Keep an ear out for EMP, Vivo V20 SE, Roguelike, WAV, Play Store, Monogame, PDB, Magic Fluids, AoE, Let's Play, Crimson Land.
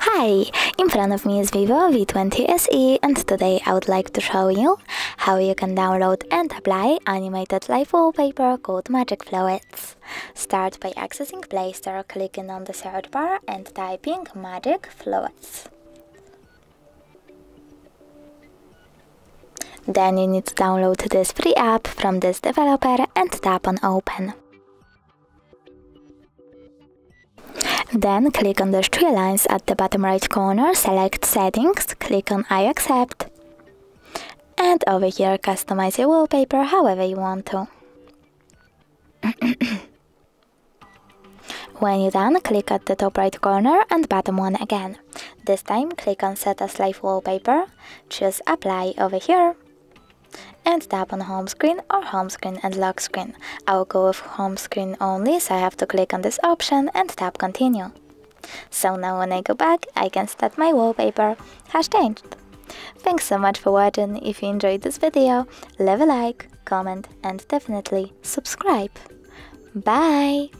Hi! In front of me is Vivo V20 SE and today I would like to show you how you can download and apply animated live wallpaper called Magic Fluids. Start by accessing Play Store, clicking on the search bar and typing Magic Fluids. Then you need to download this free app from this developer and tap on Open. Then click on the three lines at the bottom right corner, select Settings, click on I accept, and over here customize your wallpaper however you want to. When you're done, click at the top right corner and bottom one again. This time click on Set as Live Wallpaper, choose Apply over here, and tap on Home Screen or Home Screen and Lock Screen. I'll go with Home Screen only, so I have to click on this option and tap Continue. So now when I go back, I can start my wallpaper. Has changed. Thanks so much for watching. If you enjoyed this video, leave a like, comment and definitely subscribe. Bye!